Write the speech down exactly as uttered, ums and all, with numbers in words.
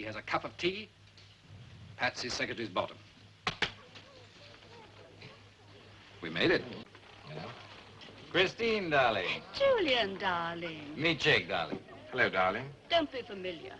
He has a cup of tea, pats his secretary's bottom. We made it. You know? Christine, darling. Julian, darling. Meet Jake, darling. Hello, darling. Don't be familiar.